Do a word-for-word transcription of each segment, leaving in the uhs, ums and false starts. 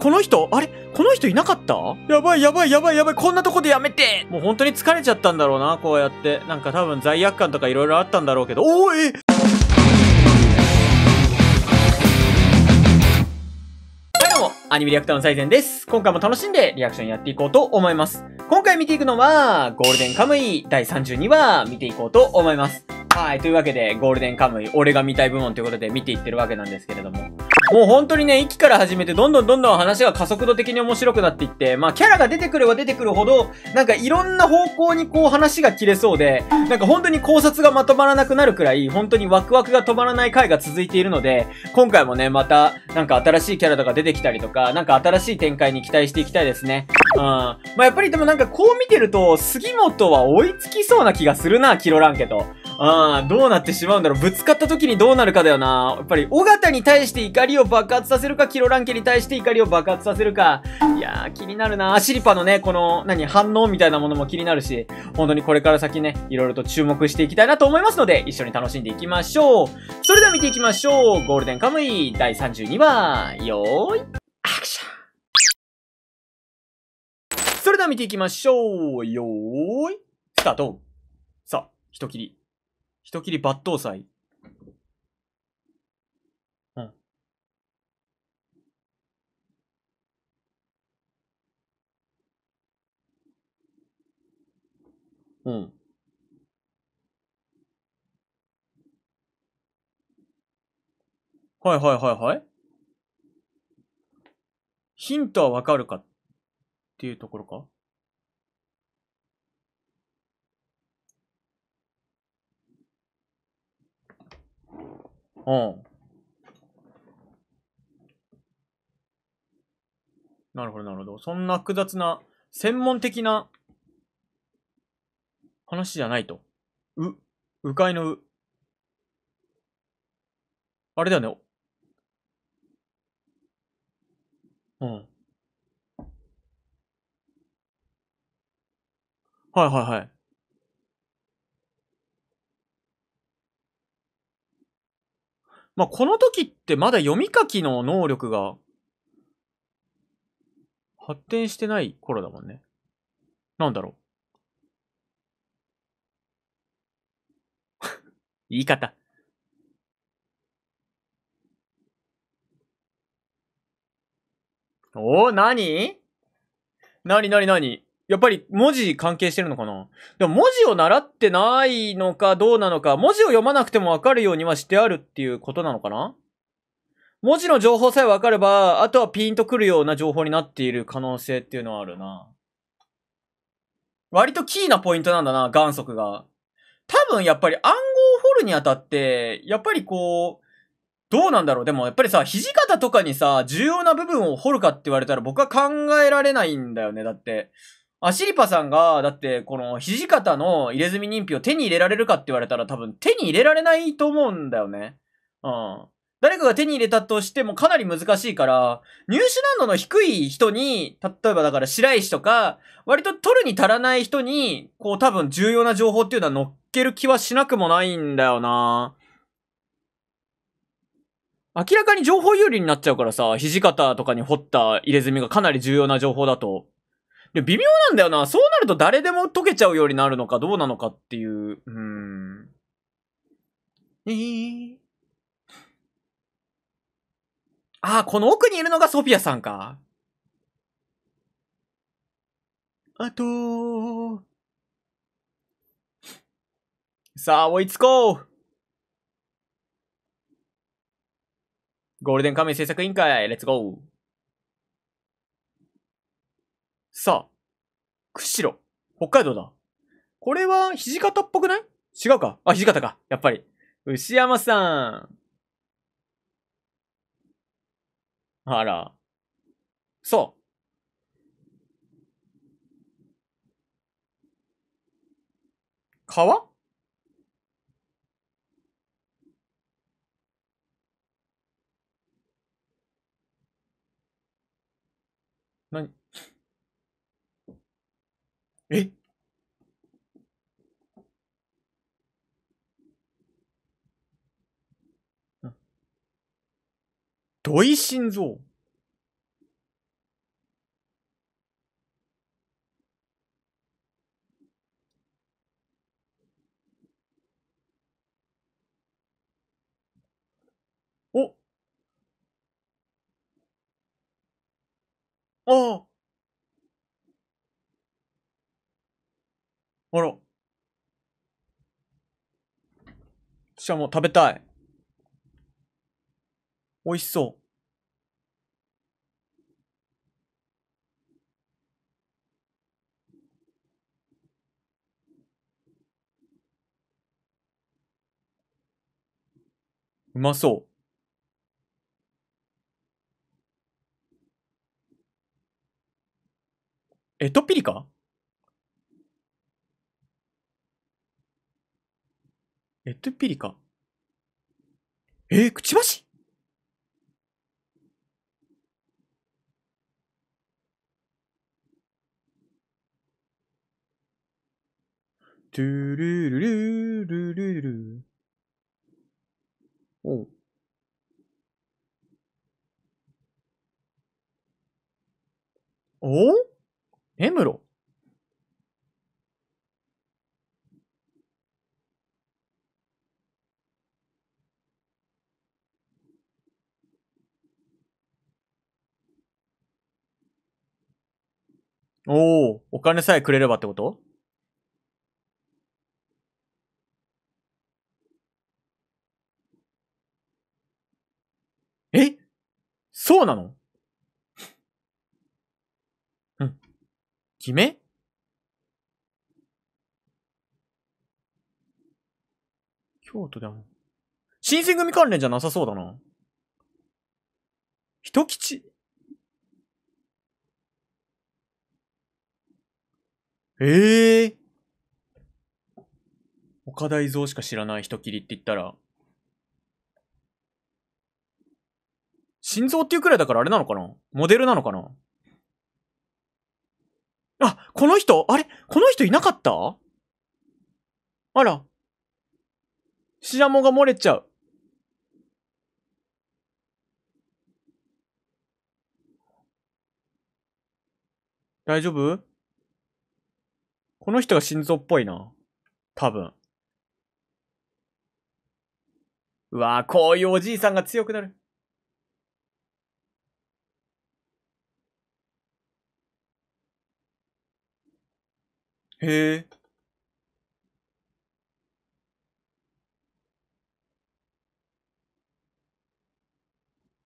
この人あれこの人いなかった？やばいやばいやばいやばい。こんなとこでやめて。もう本当に疲れちゃったんだろうな、こうやって。なんか多分罪悪感とかいろいろあったんだろうけど。おーえアニメリアクターの最前です。今回も楽しんでリアクションやっていこうと思います。今回見ていくのは、ゴールデンカムイだいさんじゅうにわ見ていこうと思います。はい。というわけで、ゴールデンカムイ、俺が見たい部門ということで見ていってるわけなんですけれども。もう本当にね、いっきから始めて、どんどんどんどん話が加速度的に面白くなっていって、まあ、キャラが出てくれば出てくるほど、なんかいろんな方向にこう話が切れそうで、なんか本当に考察がまとまらなくなるくらい、本当にワクワクが止まらない回が続いているので、今回もね、また、なんか新しいキャラとか出てきたりとか、なんか新しい展開に期待していきたいですね。うん。まあ、やっぱりでもなんかこう見てると、杉本は追いつきそうな気がするな、キロランケと。うん。どうなってしまうんだろう。ぶつかった時にどうなるかだよな。やっぱり、尾形に対して怒りを爆発させるか、キロランケに対して怒りを爆発させるか。いやー、気になるな。シリパのね、この、何、反応みたいなものも気になるし、本当にこれから先ね、いろいろと注目していきたいなと思いますので、一緒に楽しんでいきましょう。それでは見ていきましょう。ゴールデンカムイだいさんじゅうにわ、よーい。それでは見ていきましょう。よーい。スタート。さあ、人切り。人切り抜刀斎。うん。うん。はいはいはいはい。ヒントはわかるかっていうところか。うん。なるほどなるほど。そんな複雑な専門的な話じゃないと。う、うかいのう。あれだよね。うん。はいはいはい。まあ、この時ってまだ読み書きの能力が発展してない頃だもんね。なんだろう。言い方。おー、なになになになにやっぱり文字関係してるのかな。でも文字を習ってないのかどうなのか、文字を読まなくてもわかるようにはしてあるっていうことなのかな。文字の情報さえわかれば、あとはピンとくるような情報になっている可能性っていうのはあるな。割とキーなポイントなんだな、元則が。多分やっぱり暗号を掘るにあたって、やっぱりこう、どうなんだろう。でもやっぱりさ、土方とかにさ、重要な部分を掘るかって言われたら僕は考えられないんだよね、だって。アシリパさんが、だって、この、土方の入れ墨人秘を手に入れられるかって言われたら多分手に入れられないと思うんだよね。うん。誰かが手に入れたとしてもかなり難しいから、入手難度の低い人に、例えばだから白石とか、割と取るに足らない人に、こう多分重要な情報っていうのは乗っける気はしなくもないんだよな。明らかに情報有利になっちゃうからさ、土方とかに掘った入れ墨がかなり重要な情報だと。で、微妙なんだよな。そうなると誰でも解けちゃうようになるのかどうなのかっていう。うーん。えー、ああ、この奥にいるのがソフィアさんか。あとー。さあ、追いつこう。ゴールデンカムイ制作委員会、レッツゴー。さあ、釧路。北海道だ。これは、土方っぽくない？違うか。あ、土方か。やっぱり。牛山さん。あら。そう。川？何？え？土井心臓。ああ。あら。私はもう食べたい。美味しそう。うまそう。エトピリカ？エトピリカ？えー、くちばし？トゥルルルルルル。おう。おう？根室。おお、お金さえくれればってこと？え？そうなの？うん。決め？京都でも。新選組関連じゃなさそうだな。人吉？ええー。岡田伊蔵しか知らない人切りって言ったら。心臓っていうくらいだからあれなのかな？モデルなのかな？あ、この人、あれこの人いなかった？あら。白藻が漏れちゃう。大丈夫？この人が心臓っぽいな。多分。うわぁ、こういうおじいさんが強くなる。へえ。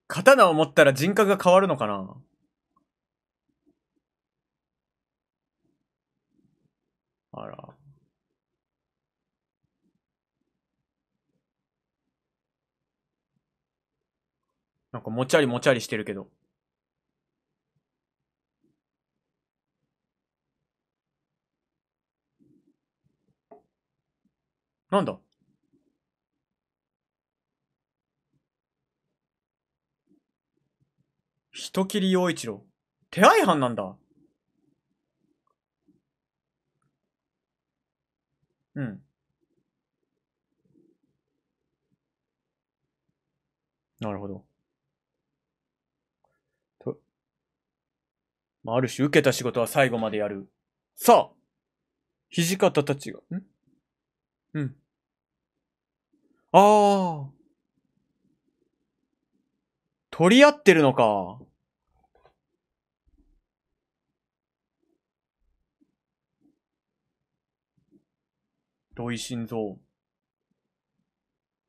刀を持ったら人格が変わるのかな？あら。なんかもちゃりもちゃりしてるけど。なんだ？人斬り陽一郎。手配犯なんだ。うん。なるほど。と。まあ、ある種受けた仕事は最後までやる。さあ！土方たちが、ん？うん。ああ。取り合ってるのか。土井心臓。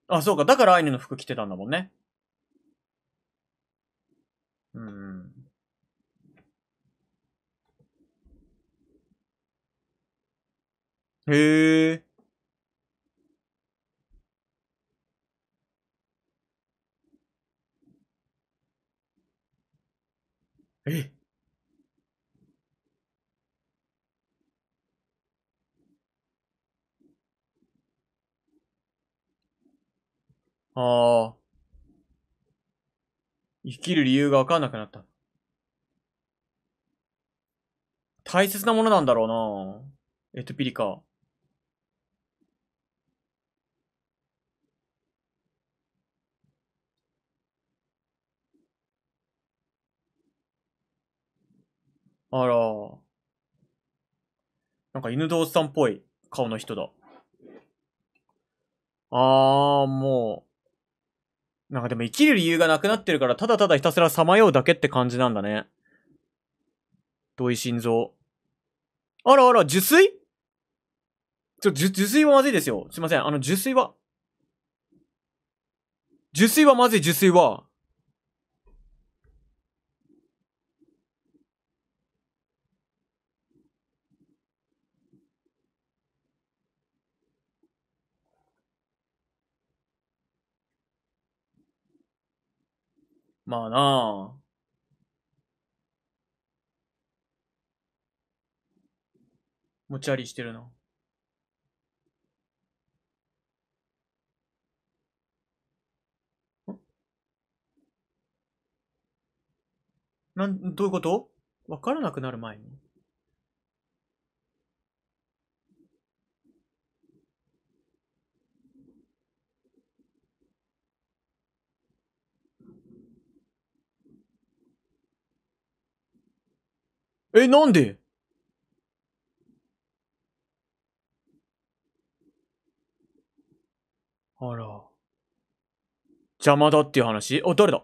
あ、そうか。だからアイヌの服着てたんだもんね。うん。へえ。え？ああ。生きる理由がわかんなくなった。大切なものなんだろうな。エトピリカ。あら。なんか犬堂さんっぽい顔の人だ。ああ、もう。なんかでも生きる理由がなくなってるから、ただただひたすらさまようだけって感じなんだね。土井心臓。あらあら、受水？ちょ、受、受水はまずいですよ。すいません。あの、受水は。受水はまずい、受水は。まあなあ。持ちありしてるな。なん、どういうこと？わからなくなる前に。え、なんで？あら。邪魔だっていう話？あ、誰だ？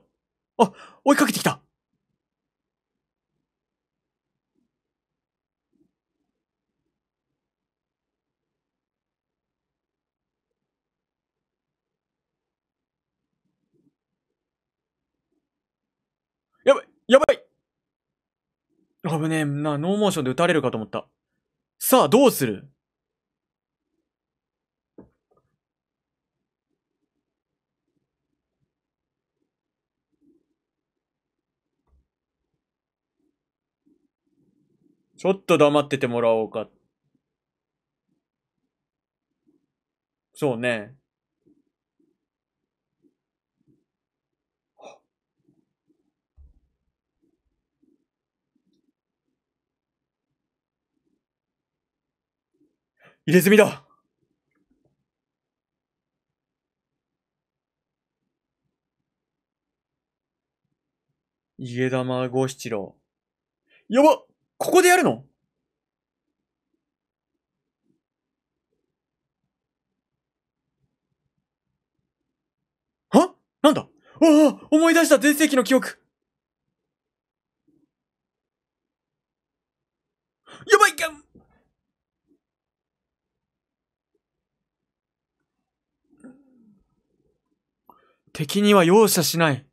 あ、追いかけてきた！やばい、やばい！危ねえな、ノーモーションで撃たれるかと思った。さあ、どうする？ちょっと黙っててもらおうか。そうね。入れ墨だ。家玉五七郎。やばっ！ここでやるの？は？なんだ？ああ！思い出した！全盛期の記憶！やばい！敵には容赦しない。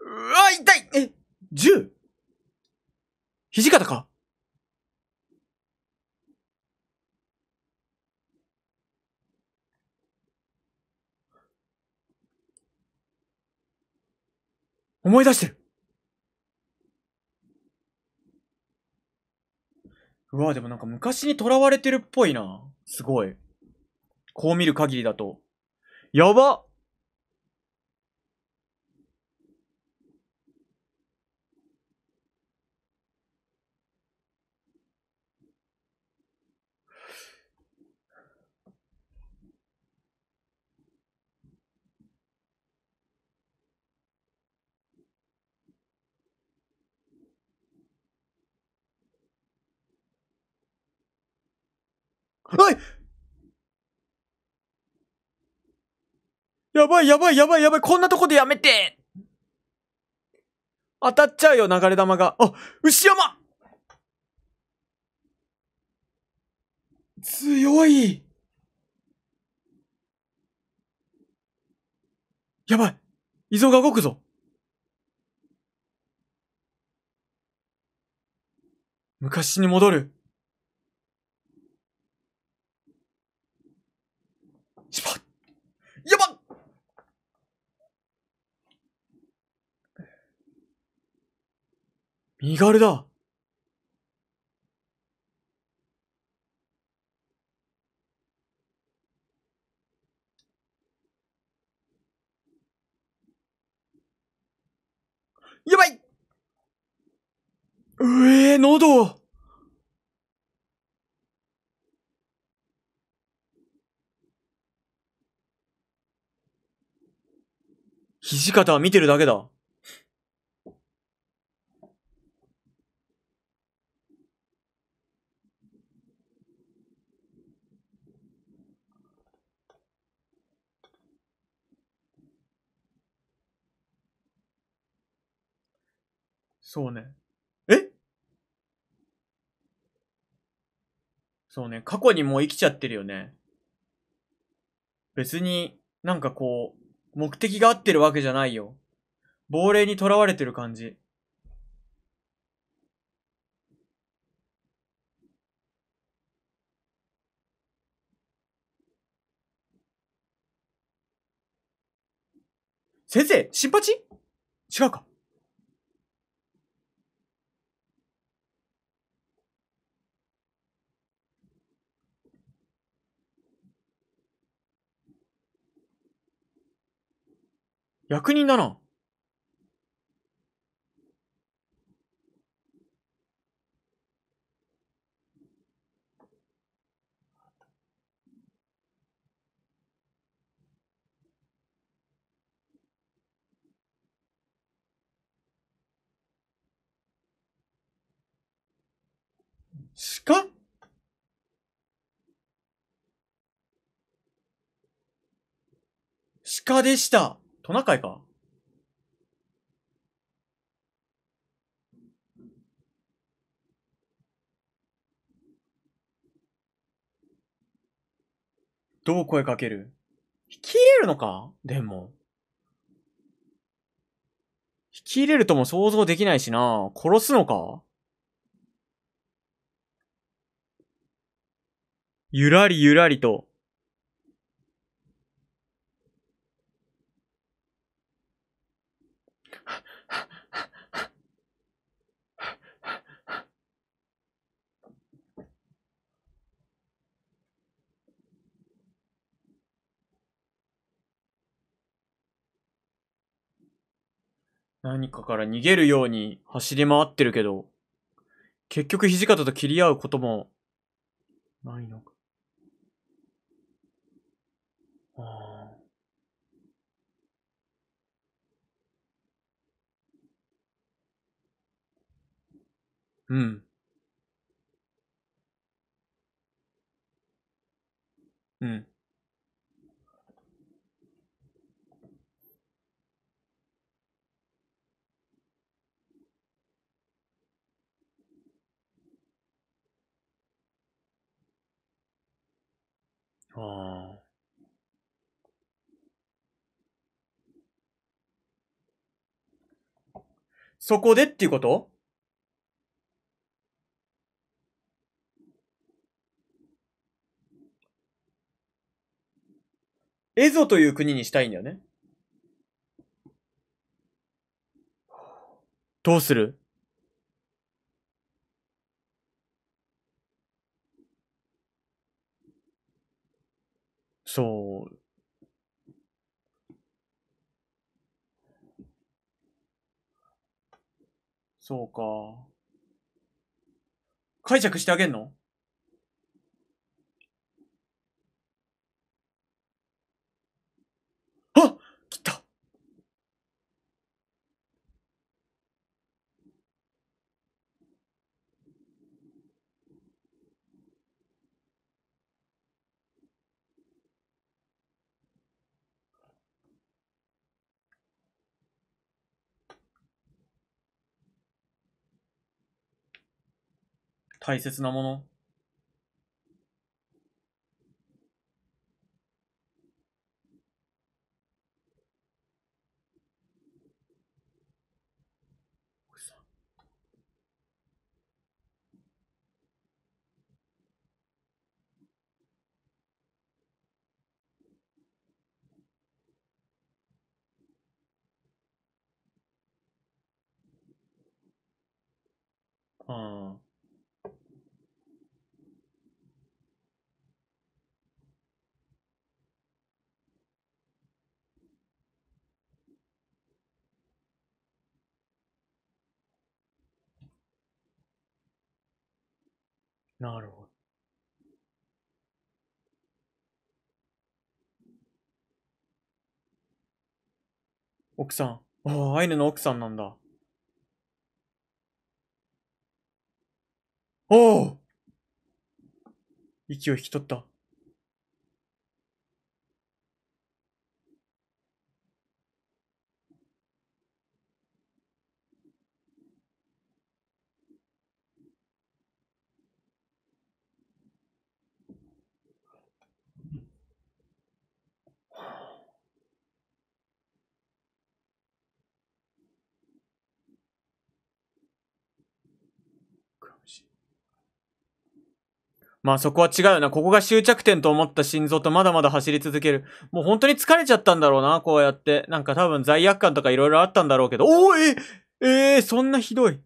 うわ、痛い！え、銃？土方か？思い出してる。うわ、でもなんか昔に囚われてるっぽいな。すごい。こう見る限りだと。やばっ！おい！やばいやばいやばいやばい、こんなとこでやめて！当たっちゃうよ、流れ玉が。あ、牛山！強い！やばい！異像が動くぞ！昔に戻る。やばっ！身軽だ。やばい！うえ、喉！土方は見てるだけだ。そうね。えそうね。過去にもう生きちゃってるよね。別になんかこう、目的が合ってるわけじゃないよ。亡霊に囚われてる感じ。先生、新八？違うか。役人だな。鹿？鹿でした。トナカイか。どう声かける？引き入れるのか？でも。引き入れるとも想像できないしな。殺すのか？ゆらりゆらりと。何かから逃げるように走り回ってるけど、結局土方と切り合うこともないのか。ああ。うん。うん。ああ。そこでっていうこと？蝦夷という国にしたいんだよね。どうする？そう。そうか。解釈してあげんの？あ！来た！大切なもの。ああ。なるほど。奥さん。ああ、アイヌの奥さんなんだ。おお！息を引き取った。まあそこは違うよな。ここが終着点と思った心臓とまだまだ走り続ける。もう本当に疲れちゃったんだろうな、こうやって。なんか多分罪悪感とか色々あったんだろうけど。おーええー、そんなひどい。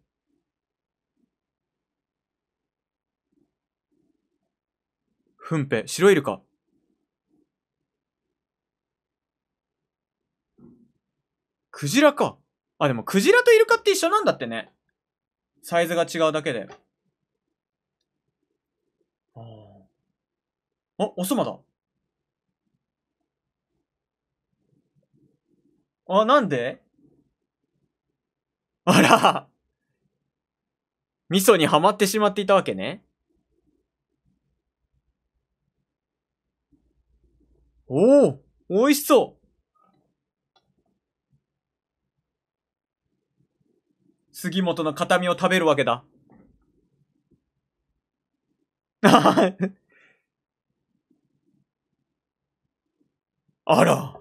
フンペ、白イルカ。クジラか。あ、でもクジラとイルカって一緒なんだってね。サイズが違うだけで。ああ。あ、おそばだ。あ、なんで？あら。味噌にはまってしまっていたわけね。おお、美味しそう。杉本の形見を食べるわけだ。あら。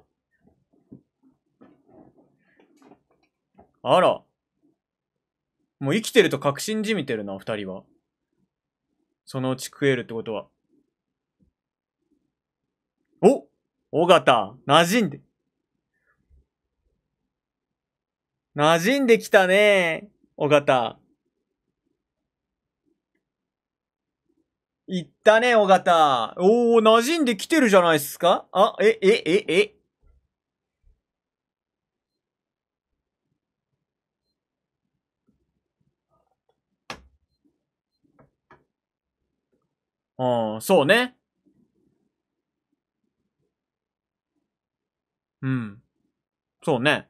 あら。もう生きてると確信じみてるな、二人は。そのうち食えるってことは。お！尾形、馴染んで。馴染んできたね、尾形。いったね、尾形。おー、馴染んできてるじゃないっすか。あ、え、え、え、え。ああ、そうね。うん。そうね。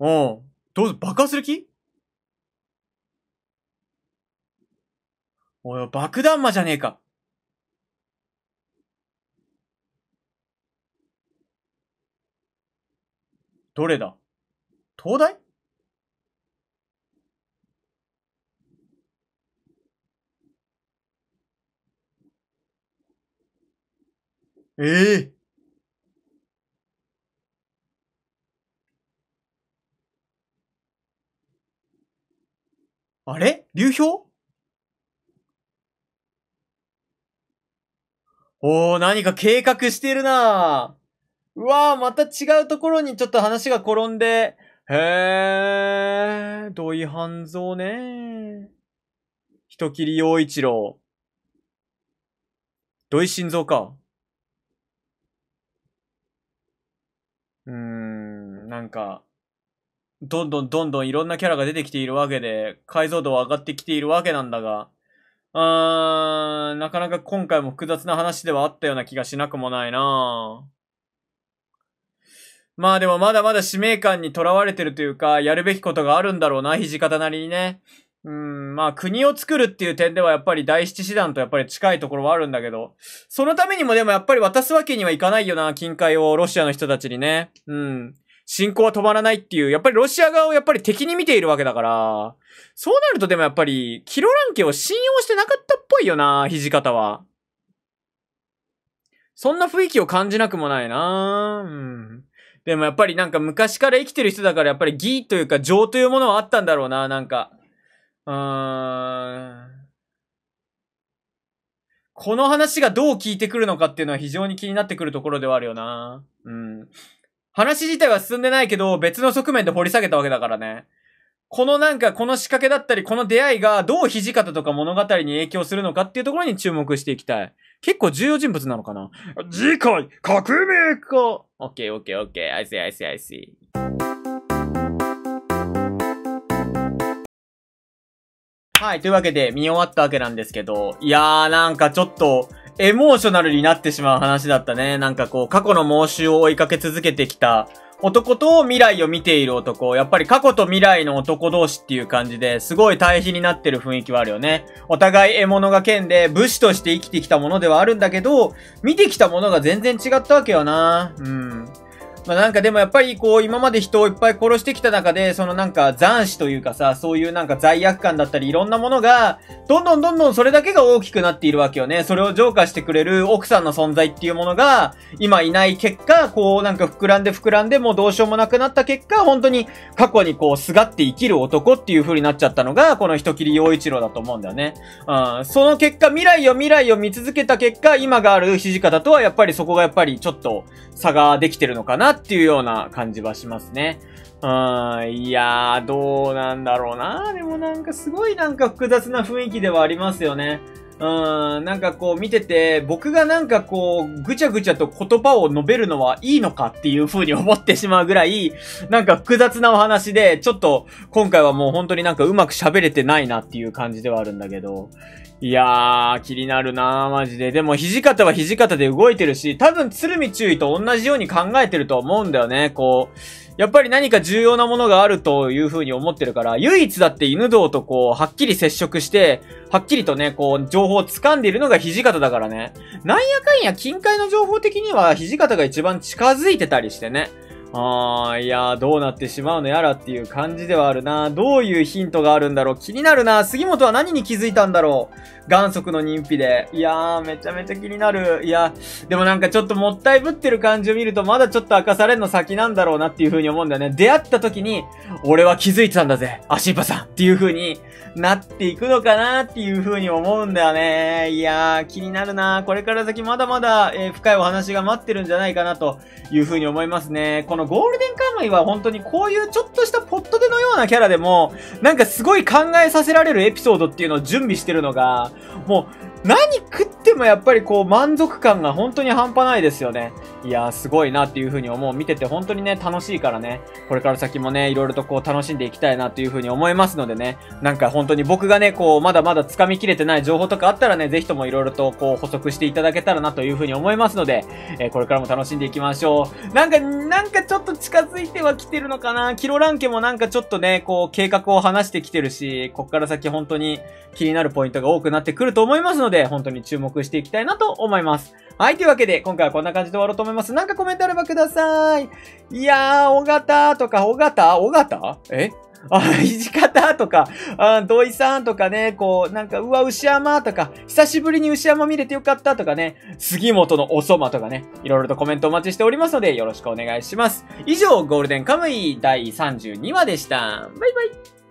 おう、どうぞ、爆破する気？おい、爆弾魔じゃねえか。どれだ？灯台？ええー。あれ？流氷？おー、何か計画してるなぁ。うわぁ、また違うところにちょっと話が転んで。へぇー、土井半蔵ね。人斬陽一郎。土井心臓か。うーん、なんか。どんどんどんどんいろんなキャラが出てきているわけで、解像度は上がってきているわけなんだが、うーん、なかなか今回も複雑な話ではあったような気がしなくもないなぁ。まあでもまだまだ使命感にとらわれてるというか、やるべきことがあるんだろうな、土方なりにね。うーん、まあ国を作るっていう点ではやっぱり第七師団とやっぱり近いところはあるんだけど、そのためにもでもやっぱり渡すわけにはいかないよな、金塊をロシアの人たちにね。うん。進攻は止まらないっていう、やっぱりロシア側をやっぱり敵に見ているわけだから、そうなるとでもやっぱり、キロラン家を信用してなかったっぽいよな、土方は。そんな雰囲気を感じなくもないな、うん、でもやっぱりなんか昔から生きてる人だからやっぱり義というか情というものはあったんだろうな、なんか。うーん。この話がどう効いてくるのかっていうのは非常に気になってくるところではあるよな。うん。話自体は進んでないけど、別の側面で掘り下げたわけだからね。このなんか、この仕掛けだったり、この出会いがどう土方とか物語に影響するのかっていうところに注目していきたい。結構重要人物なのかな？次回、革命家！ OK, OK, OK. I see, I see, I see. はい、というわけで見終わったわけなんですけど、いやーなんかちょっと、エモーショナルになってしまう話だったね。なんかこう、過去の妄執を追いかけ続けてきた男と未来を見ている男。やっぱり過去と未来の男同士っていう感じで、すごい対比になってる雰囲気はあるよね。お互い獲物が剣で、武士として生きてきたものではあるんだけど、見てきたものが全然違ったわけよな。うん。まあなんかでもやっぱりこう今まで人をいっぱい殺してきた中で、そのなんか残死というかさ、そういうなんか罪悪感だったりいろんなものが、どんどんどんどんそれだけが大きくなっているわけよね。それを浄化してくれる奥さんの存在っていうものが、今いない結果、こうなんか膨らんで膨らんでもうどうしようもなくなった結果、本当に過去にこうすがって生きる男っていう風になっちゃったのが、この人斬り陽一郎だと思うんだよね。うん。その結果、未来を未来を見続けた結果、今がある土方とはやっぱりそこがやっぱりちょっと差ができてるのかなっていうような感じはしますね。うん、いやー、どうなんだろうな。でもなんかすごいなんか複雑な雰囲気ではありますよね。うん、なんかこう見てて、僕がなんかこう、ぐちゃぐちゃと言葉を述べるのはいいのかっていう風に思ってしまうぐらい、なんか複雑なお話で、ちょっと今回はもう本当になんかうまく喋れてないなっていう感じではあるんだけど。いやー、気になるなー、マジで。でも、土方は土方で動いてるし、多分、鶴見中尉と同じように考えてると思うんだよね、こう。やっぱり何か重要なものがあるという風に思ってるから、唯一だって犬堂とこう、はっきり接触して、はっきりとね、こう、情報を掴んでいるのが土方だからね。なんやかんや、近海の情報的には土方が一番近づいてたりしてね。あー、いやー、どうなってしまうのやらっていう感じではあるな。どういうヒントがあるんだろう。気になるな。杉本は何に気づいたんだろう。元足の認否で。いやー、めちゃめちゃ気になる。いや、でもなんかちょっともったいぶってる感じを見ると、まだちょっと明かされるの先なんだろうなっていう風に思うんだよね。出会った時に、俺は気づいてたんだぜ、アシーパさんっていう風になっていくのかなっていう風に思うんだよね。いやー、気になるな。これから先まだまだ、えー、深いお話が待ってるんじゃないかなという風に思いますね。このゴールデンカムイは本当にこういうちょっとしたポットでのようなキャラでもなんかすごい考えさせられるエピソードっていうのを準備してるのが、もう何食ってもやっぱりこう満足感が本当に半端ないですよね。いやー、すごいなっていう風に思う。見てて本当にね、楽しいからね、これから先もね、いろいろとこう楽しんでいきたいなという風に思いますのでね、なんか本当に僕がね、こうまだまだ掴みきれてない情報とかあったらね、ぜひともいろいろとこう補足していただけたらなという風に思いますので、えー、これからも楽しんでいきましょう。なんか、なんかちょっと近づいては来てるのかな。キロラン家もなんかちょっとね、こう計画を話してきてるし、こっから先本当に気になるポイントが多くなってくると思いますので、本当に注目していきたいなと思います。はい、というわけで今回はこんな感じで終わろうと思います。なんかコメントあればください。いやー、尾形とか、尾形尾形えあ、土方とか、あ、土井さんとかね、こう、なんか、うわ、牛山とか、久しぶりに牛山見れてよかったとかね、杉本のおそまとかね、いろいろとコメントお待ちしておりますので、よろしくお願いします。以上、ゴールデンカムイだいさんじゅうにわでした。バイバイ。